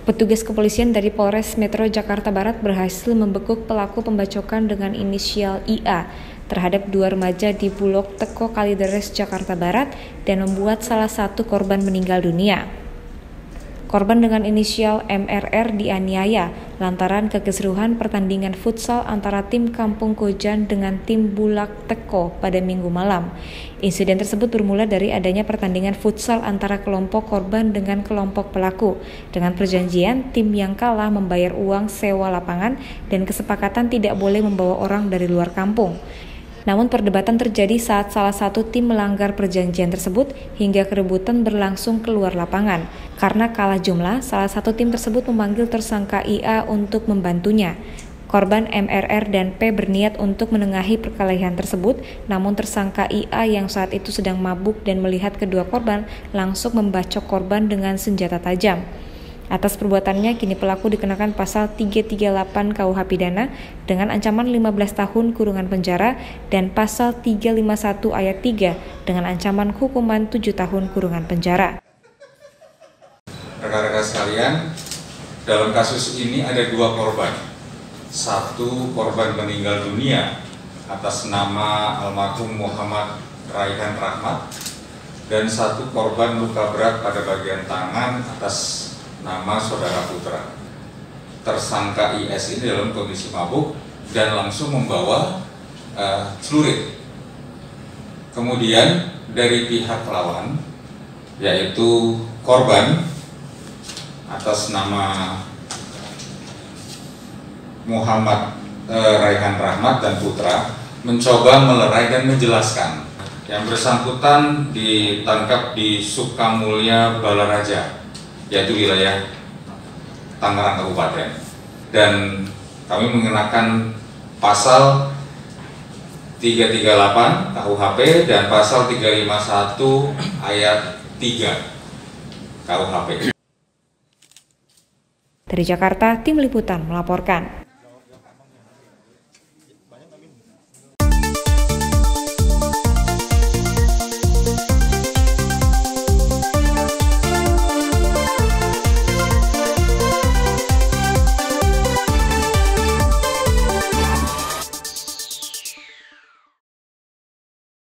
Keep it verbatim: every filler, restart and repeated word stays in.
Petugas kepolisian dari Polres Metro Jakarta Barat berhasil membekuk pelaku pembacokan dengan inisial I A terhadap dua remaja di Bulak Teko, Kalideres, Jakarta Barat dan membuat salah satu korban meninggal dunia. Korban dengan inisial M R R dianiaya lantaran kekeseruhan pertandingan futsal antara tim Kampung Kojan dengan tim Bulak Teko pada Minggu malam. Insiden tersebut bermula dari adanya pertandingan futsal antara kelompok korban dengan kelompok pelaku. Dengan perjanjian, tim yang kalah membayar uang sewa lapangan dan kesepakatan tidak boleh membawa orang dari luar kampung. Namun perdebatan terjadi saat salah satu tim melanggar perjanjian tersebut hingga keributan berlangsung keluar lapangan. Karena kalah jumlah, salah satu tim tersebut memanggil tersangka I A untuk membantunya. Korban M R R dan P berniat untuk menengahi perkelahian tersebut, namun tersangka I A yang saat itu sedang mabuk dan melihat kedua korban langsung membacok korban dengan senjata tajam. Atas perbuatannya, kini pelaku dikenakan pasal tiga tiga delapan K U H pidana dengan ancaman lima belas tahun kurungan penjara dan pasal tiga lima satu ayat tiga dengan ancaman hukuman tujuh tahun kurungan penjara. Rekan-rekan sekalian, dalam kasus ini ada dua korban. Satu korban meninggal dunia atas nama almarhum Muhammad Raihan Rahmat dan satu korban luka berat pada bagian tangan atas nama saudara Putra. Tersangka I S ini dalam kondisi mabuk dan langsung membawa uh, celurit. Kemudian dari pihak lawan, yaitu korban atas nama Muhammad uh, Raihan Rahmat dan Putra, mencoba melerai dan menjelaskan. Yang bersangkutan ditangkap di Sukamulya Balaraja, yaitu wilayah Tangerang Kabupaten, dan kami mengenakan pasal tiga tiga delapan K U H P dan pasal tiga lima satu ayat tiga K U H P. Dari Jakarta, tim liputan melaporkan.